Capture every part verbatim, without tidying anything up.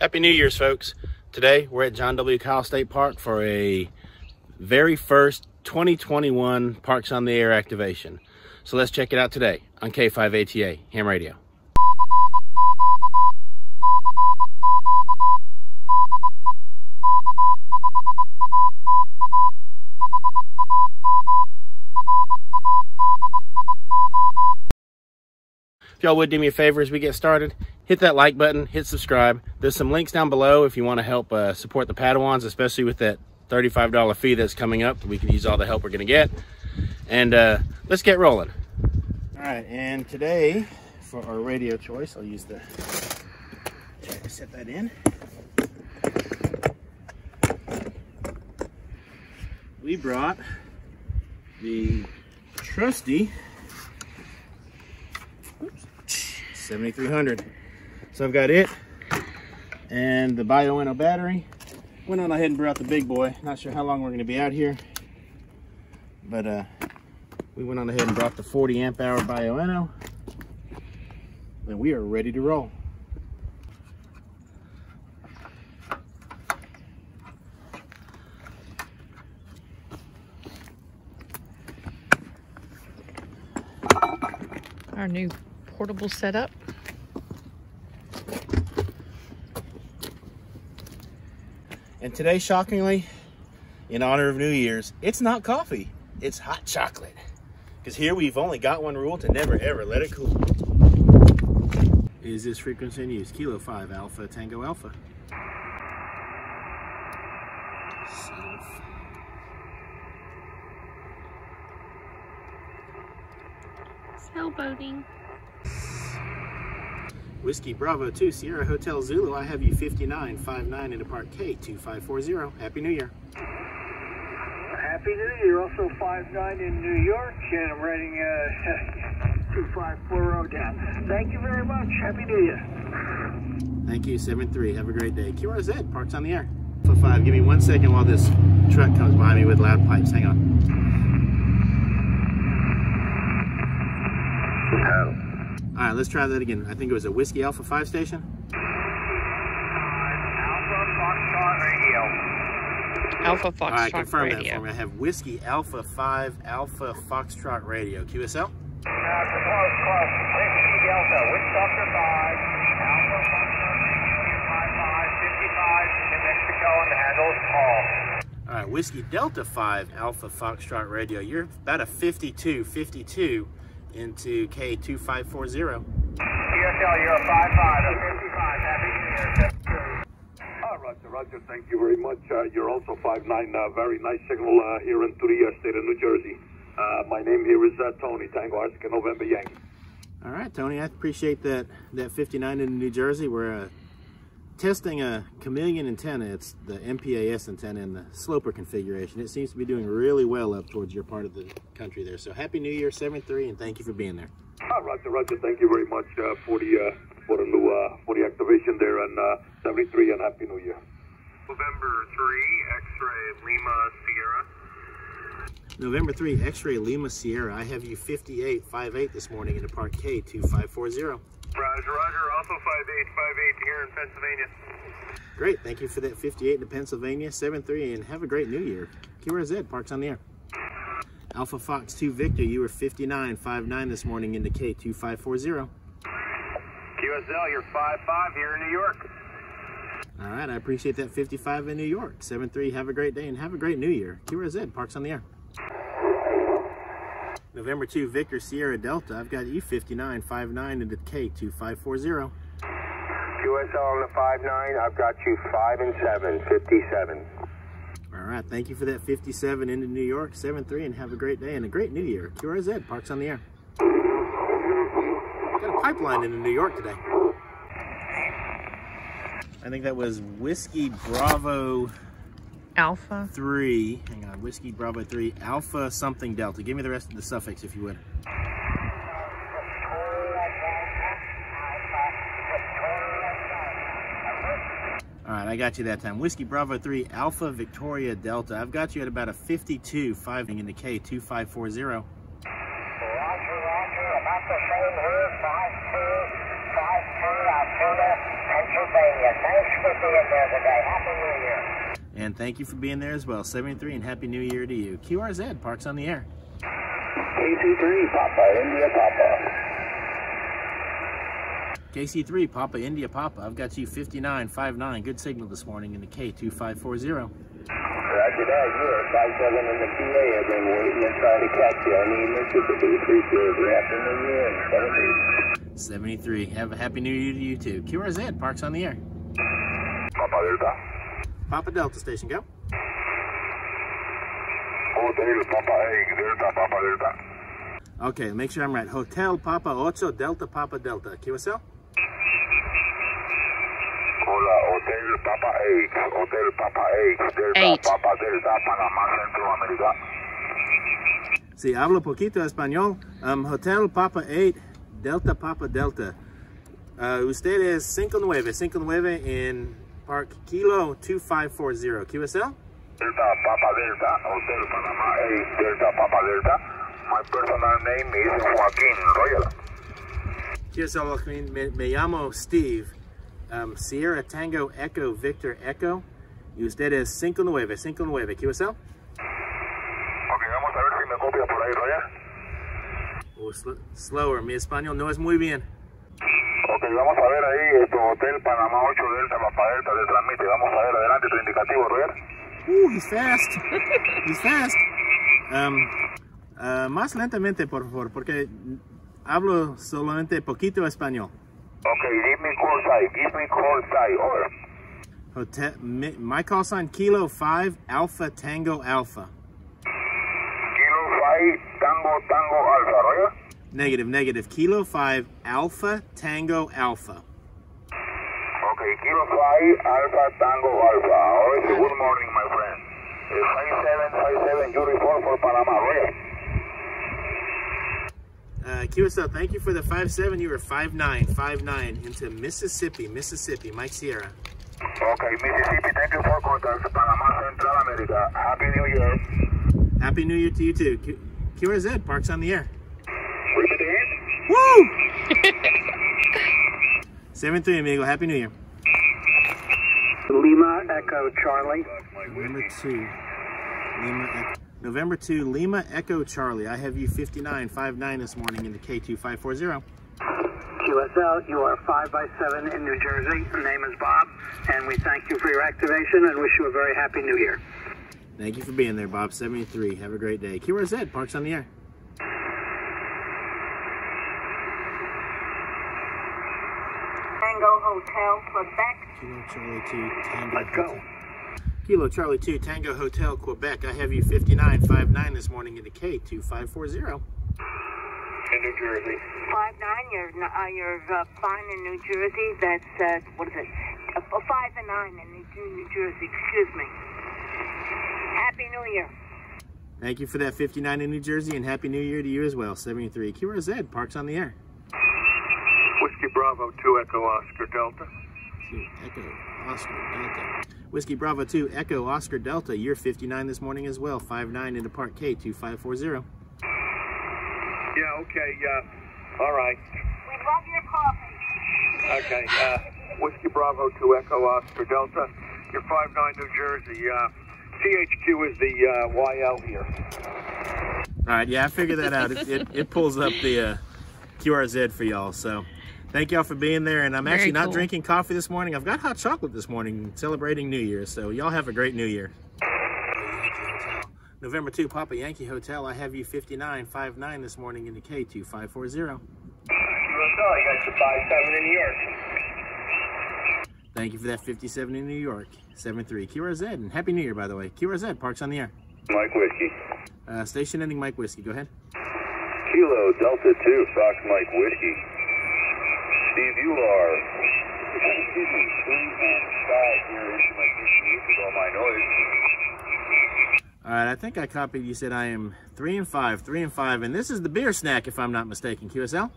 Happy New Year's, folks. Today we're at John W. Kyle State Park for a very first twenty twenty-one Parks on the Air activation. So let's check it out today on K five A T A Ham Radio. If y'all would do me a favor as we get started, hit that like button, hit subscribe. There's some links down below if you want to help uh, support the Padawans, especially with that thirty-five dollar fee that's coming up. We can use all the help we're going to get. And uh, let's get rolling. All right, and today for our radio choice, I'll use the, set that in. We brought the trusty seventy-three hundred. So I've got it and the Bioenno battery. Went on ahead and brought the big boy. Not sure how long we're going to be out here, but uh, we went on ahead and brought the forty amp hour Bioenno, and we are ready to roll. Our new portable setup. And today, shockingly, in honor of New Year's, it's not coffee, it's hot chocolate. Because here we've only got one rule: to never ever let it cool. Is this frequency in use? Kilo five Alpha Tango Alpha. Sailboating. Whiskey Bravo two Sierra Hotel Zulu, I have you fifty-nine fifty-nine in the park K two five four zero. Happy New Year. Happy New Year, also five nine in New York, and I'm writing uh, two five four zero down. Thank you very much. Happy New Year. Thank you, seven three. Have a great day. Q R Z, Parks on the Air. For five, give me one second while this truck comes by me with loud pipes. Hang on. Oh. All right, let's try that again. I think it was a Whiskey Alpha five station. Alpha Foxtrot Radio. Alpha Foxtrot Radio. All right, confirm that for me. I have Whiskey Alpha five Alpha Foxtrot Radio. Q S L? Uh, close, close. Whiskey Delta, Whiskey five, Alpha Foxtrot Radio, five five five five, New Mexico, and the handle is Paul. All right, Whiskey Delta five Alpha Foxtrot Radio. You're about a fifty-two fifty-two. Into K two five four zero. P S L, you're a five five, a fifty-five, happy New Year. Oh, Roger, Roger, thank you very much. Uh, you're also five nine, uh, very nice signal uh, here into the uh, state of New Jersey. Uh, my name here is uh, Tony, Tango Oscar November Yankee. All right, Tony, I appreciate that, that fifty-nine in New Jersey. We're uh, testing a Chameleon antenna. It's the M P A S antenna in the sloper configuration. It seems to be doing really well up towards your part of the country there. So happy New Year, seven three, and thank you for being there. Oh, Roger, Roger, thank you very much uh, for the uh, for the new uh, for the activation there on uh, seventy-three, and happy New Year. November three X-ray Lima Sierra. November three X-ray Lima Sierra. I have you fifty-eight fifty-eight this morning in the park K two five four zero. Roger, Roger, also five eight five eight here in Pennsylvania. Great, thank you for that fifty-eight to Pennsylvania, seven three, and have a great New Year. Q R Z, Parks on the Air. Alpha Fox two Victor, you were fifty-nine fifty-nine this morning into K two five four zero. Q S L, you're five five here in New York. All right, I appreciate that fifty-five in New York, seven three, have a great day and have a great New Year. Q R Z, Parks on the Air. November two Victor Sierra Delta, I've got E fifty-nine fifty-nine into K two five four zero. Q S L on the five nine, I've got you five and seven, fifty-seven. All right, thank you for that fifty-seven into New York, seven three, and have a great day and a great New Year. Q R Z, Parks on the Air. Got a pipeline into New York today. I think that was Whiskey Bravo Alpha three, hang on, Whiskey Bravo three, Alpha something Delta. Give me the rest of the suffix if you would. All right, I got you that time. Whiskey Bravo three, Alpha Victoria Delta. I've got you at about a fifty-two five in the K two five four zero. Roger, roger, about the same here, five two, five two, Alberta, Pennsylvania. Thanks for being there today. Happy New Year. And thank you for being there as well. seventy-three, and Happy New Year to you. Q R Z, Parks on the Air. K C three, Papa, India, Papa. K C three, Papa, India, Papa. I've got you fifty-nine fifty-nine. Good signal this morning in the K two five four zero. Roger that, you're at five seven in the P A. I've been waiting to try to catch you. I need Mississippi. Appreciate it. Happy New Year. seventy-three. seventy-three. Have a happy new year to you too. Q R Z, Parks on the Air. Papa Delta. Papa Delta Station, go. Hotel Papa Egg Delta, Papa Delta. Okay, make sure I'm right. Hotel Papa Ocho Delta, Papa Delta. Q S L? Hola, Hotel Papa Egg, Hotel Papa Egg, Delta, Eight. Papa Delta, Panama, Centroamérica. Si, hablo poquito español. Um, Hotel Papa Eight, Delta, Papa Delta. Uh, usted es cinco nueve, cinco nueve in Park Kilo two five four zero. Q S L? Delta, Papa Delta, Hotel Panama Eight, Delta, Papa Delta. My personal name is Joaquin Royal. Q S L, me, me llamo Steve. Um, Sierra Tango Echo Victor Echo. Y usted es cinco nueve, cinco nueve. Q S L? Ok, vamos a ver si me copia por ahí, Royal. Oh, sl slower. Mi español no es muy bien. Ok, vamos a ver ahí. Esto, Hotel Panamá ocho Delta, Papa Delta, le transmite. Vamos a ver adelante tu indicativo, Royal. Ooh, he's fast. He's fast. Um, uh, más lentamente, por favor, porque hablo solamente poquito español. Okay, give me call sign. Give me call sign. Or Hotel. My call sign Kilo Five Alpha Tango Alpha. Kilo Five Tango Tango Alpha. Roger. Negative, negative. Kilo Five Alpha Tango Alpha. Okay, Kilo Five Alpha Tango Alpha. Alright, good morning, my friend. Five seven five seven. You report for Panama. Roger. Uh, Q S L, thank you for the five seven. You were five nine, five nine into Mississippi, Mississippi. Mike Sierra. Okay, Mississippi, thank you for contact. Panama, Central America. Happy New Year. Happy New Year to you too. Q QRZ, Parks on the Air. Woo! seven three, amigo. Happy New Year. Lima, Echo, Charlie. Number two. Lima, Echo. November two, Lima Echo Charlie. I have you fifty-nine fifty-nine this morning in the K two five four zero. Q S L, you are five by seven in New Jersey. Your name is Bob, and we thank you for your activation and wish you a very happy new year. Thank you for being there, Bob. seventy-three, have a great day. Q R Z, Parks on the Air. Tango Hotel, Quebec. Kilo Charlie two, Tango Let's Hotel. Go. Kilo Charlie two, Tango Hotel, Quebec. I have you fifty-nine fifty-nine this morning in the K two five four zero. In New Jersey. five nine, you're, uh, you're uh, fine in New Jersey. That's, uh, what is it? Uh, five and nine in New Jersey, excuse me. Happy New Year. Thank you for that fifty-nine in New Jersey, and Happy New Year to you as well. seventy-three, Q R Z, Parks on the Air. Whiskey Bravo two, Echo Oscar Delta. two, Echo Oscar Delta. Whiskey Bravo two, Echo Oscar Delta, you're fifty-nine this morning as well, five nine into Park K two five four zero. Yeah, okay, yeah, all right. We love your coffee. Okay, uh, Whiskey Bravo two, Echo Oscar Delta, you're five nine New Jersey. Uh, T H Q is the uh, Y L here. All right, yeah, I figured that out. It, it, it pulls up the uh, Q R Z for y'all, so... Thank y'all for being there, and I'm Very actually not cool. drinking coffee this morning. I've got hot chocolate this morning, celebrating New Year's, so y'all have a great New Year. November two, Papa Yankee Hotel, I have you fifty-nine fifty-nine this morning in the K two five four zero. U S L, I got you five seven in New York. Thank you for that fifty-seven in New York, seven three. Q R Z, and Happy New Year, by the way. Q R Z, Parks on the Air. Mike Whiskey. Uh, station ending Mike Whiskey, go ahead. Kilo Delta two, Fox Mike Whiskey. Steve, you are excuse all my noise. All right, I think I copied. You said I am three and five, three and five, and this is the beer snack, if I'm not mistaken. Q S L.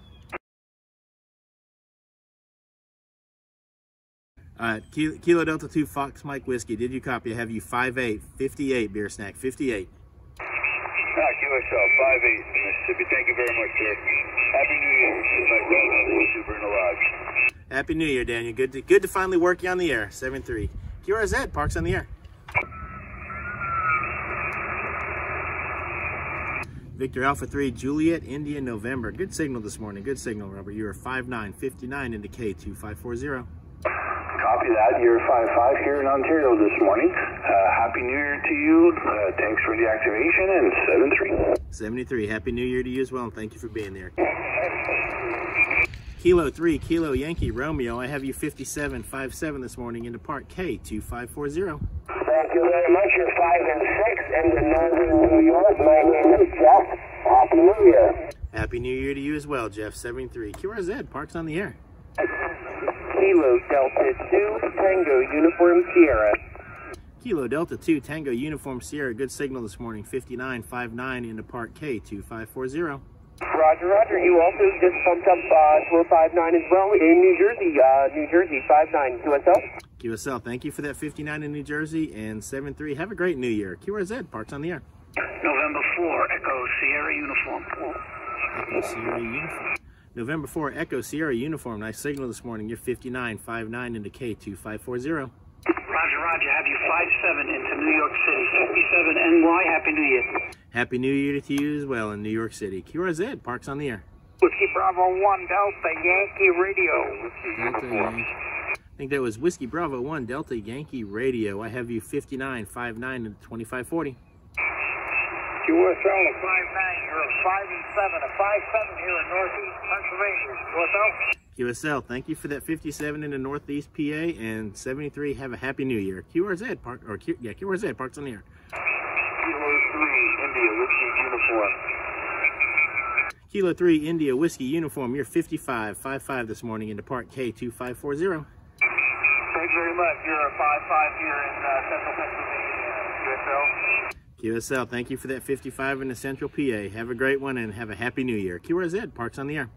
All right, Kilo Delta two, Fox Mike Whiskey. Did you copy? Have you five eight, fifty eight beer snack, fifty eight. Ah, Q S L five eight, Mississippi. Thank you very much, sir. Happy New Year. Super in the lodge. Happy New Year, Daniel. Good to, good to finally work you on the air. seven three. Q R Z, Parks on the Air. Victor Alpha three, Juliet, India, November. Good signal this morning. Good signal, Robert. You are five nine fifty-nine into K two five four zero. Copy that. You're five five here in Ontario this morning. Uh, happy New Year to you. Uh, thanks for the activation. And seven three. seven three. Happy New Year to you as well. And thank you for being there. Kilo three, Kilo Yankee, Romeo. I have you fifty-seven fifty-seven this morning into Park K two five four zero. Thank you very much. You're five and six into Northern New York. My name is Jeff. Happy New Year. Happy New Year to you as well, Jeff. seven three. Q R Z, Parks on the Air. Kilo Delta two, Tango Uniform Sierra. Kilo Delta two, Tango Uniform Sierra. Good signal this morning. fifty-nine fifty-nine into Park K two five four zero. Roger, roger. You also just bumped up uh, four five nine as well in New Jersey. Uh, New Jersey, five nine. Q S L? Q S L, thank you for that fifty-nine in New Jersey. And seven three, have a great New Year. Q R Z, Parks on the Air. November four, Echo Sierra Uniform. Echo Sierra Uniform. November four, Echo Sierra Uniform. Nice signal this morning. You're fifty-nine fifty-nine into K two five four zero. Roger, roger. Have you five seven into New York City. fifty-seven N Y, Happy New Year. Happy New Year to you as well in New York City. Q R Z, Parks on the Air. Whiskey Bravo one Delta Yankee Radio. Delta, I think that was Whiskey Bravo one Delta Yankee Radio. I have you fifty-nine fifty-nine into twenty-five forty. Q S L, a five nine, you're a five and seven, a five seven here in Northeast Pennsylvania. Q S L? Q S L, thank you for that fifty-seven into Northeast P A, and seventy-three, have a happy new year. Q R Z, Park, or Q, yeah, Q R Z, Parks on the Air. Kilo three, India, Whiskey Uniform. Kilo three, India, Whiskey Uniform, you're fifty-five fifty-five this morning into Park K two five four zero. Thanks very much, you're a five five here in uh, Central Pennsylvania, Q S L. Q S L, thank you for that fifty-five into Central P A. Have a great one and have a happy new year. Q R Z, Parks on the Air.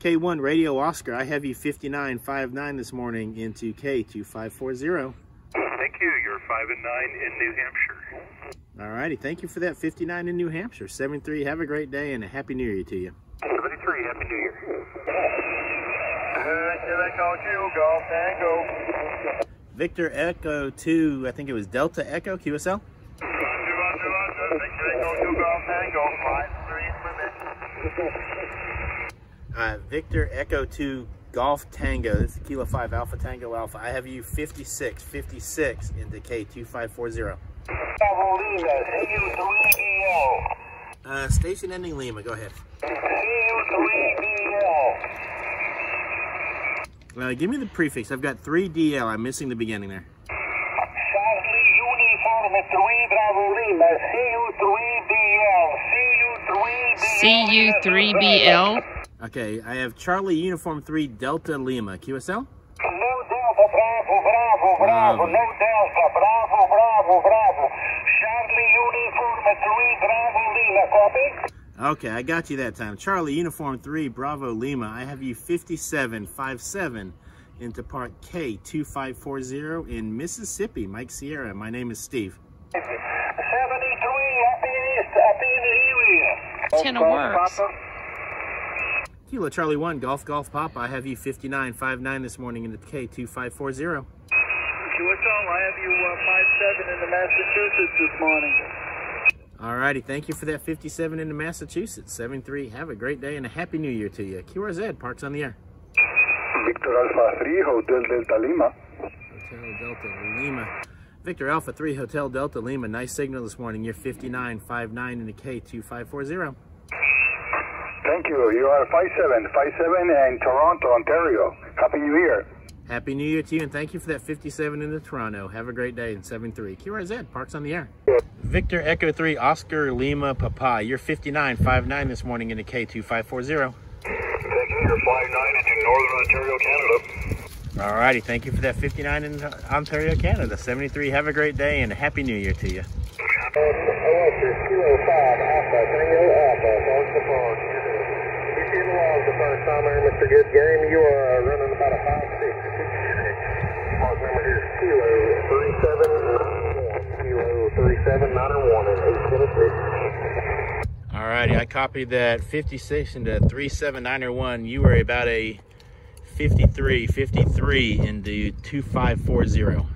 K one Radio Oscar, I have you fifty-nine fifty-nine this morning into K two five four zero. Thank you, you're five and nine in New Hampshire. All righty, thank you for that fifty-nine in New Hampshire. seven three, have a great day and a happy new year to you. seven three, happy new year. Golf Tango. Victor Echo two, I think it was Delta Echo, Q S L? Uh, Victor Echo two Golf Tango. This is Kilo five Alpha Tango Alpha. I have you fifty-six fifty-six into K two five four zero. Uh, station ending Lima. Go ahead. Uh, give me the prefix. I've got three D L. I'm missing the beginning there. C U three B L. Okay, I have Charlie Uniform three Delta Lima. Q S L? No Delta, Bravo, Bravo, Bravo. Um, no Delta, Bravo, Bravo, Bravo. Charlie Uniform three Bravo Lima. Copy? Okay, I got you that time. Charlie Uniform three Bravo Lima. I have you fifty-seven fifty-seven into Park K two five four zero in Mississippi. Mike Sierra, my name is Steve. Ten of works. Kilo Charlie one Golf Golf Papa. I have you fifty-nine fifty-nine this morning into K two five four zero. Q S L, I have you uh, fifty-seven into Massachusetts this morning. Alrighty, thank you for that fifty-seven into Massachusetts. seven three, have a great day and a happy new year to you. Q R Z, Parks on the Air. Victor Alpha three, Hotel Delta Lima. Hotel Delta Lima. Victor Alpha three, Hotel Delta Lima. Nice signal this morning. You're fifty-nine fifty-nine into K two five four zero. Thank you. You are five seven, five seven in Toronto, Ontario. Happy New Year. Happy New Year to you, and thank you for that fifty-seven into Toronto. Have a great day in seven three. Q R Z, Parks on the Air. Yeah. Victor Echo three, Oscar Lima Papa. You're fifty-nine fifty-nine this morning into K two five four zero. Thank you. You're five nine into Northern Ontario, Canada. Alrighty, thank you for that fifty-nine in Ontario, Canada. seventy-three, have a great day and a happy new year to you. Alrighty, I copied that fifty-six into three seven nine one. You were about a fifty-three fifty-three into two five four zero.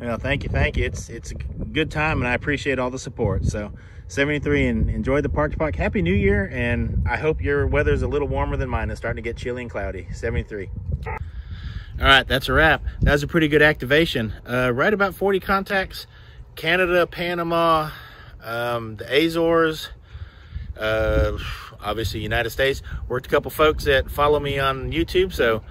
Well, thank you, thank you. It's it's a good time, and I appreciate all the support. So, seventy-three, and enjoy the Parks Park. Happy New Year, and I hope your weather's a little warmer than mine. It's starting to get chilly and cloudy. seventy-three. All right, that's a wrap. That was a pretty good activation. Uh, right about forty contacts. Canada, Panama, um, the Azores, uh, obviously United States. Worked a couple folks that follow me on YouTube. So,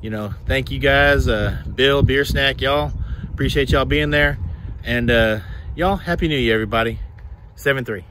you know, thank you guys. Uh, Bill, Beer Snack, y'all. Appreciate y'all being there, and uh y'all, happy new year everybody. Seven three.